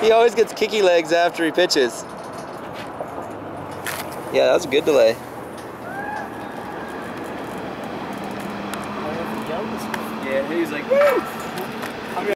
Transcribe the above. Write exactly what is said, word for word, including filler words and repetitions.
He always gets kicky legs after he pitches. Yeah, that was a good delay. Yeah, he's like, woo!